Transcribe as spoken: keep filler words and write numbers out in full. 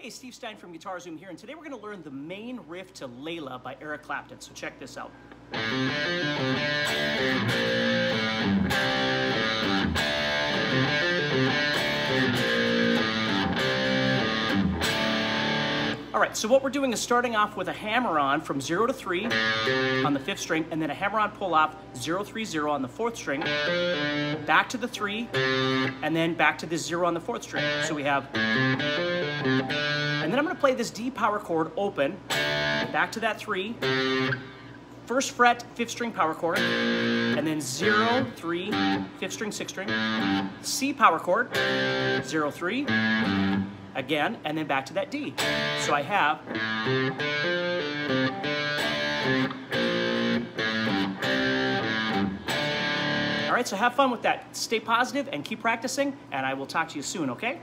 Hey, Steve Stine from Guitar Zoom here, and today we're going to learn the main riff to Layla by Eric Clapton. So check this out. Alright, so what we're doing is starting off with a hammer-on from zero to three on the fifth string, and then a hammer-on pull-off zero three zero on the fourth string, back to the three, and then back to the zero on the fourth string. So we have... And then I'm going to play this D power chord open, back to that three, first fret, fifth string power chord, and then zero, three, fifth string, sixth string, C power chord, zero, three, again, and then back to that D. So I have... All right, so have fun with that. Stay positive and keep practicing, and I will talk to you soon, okay?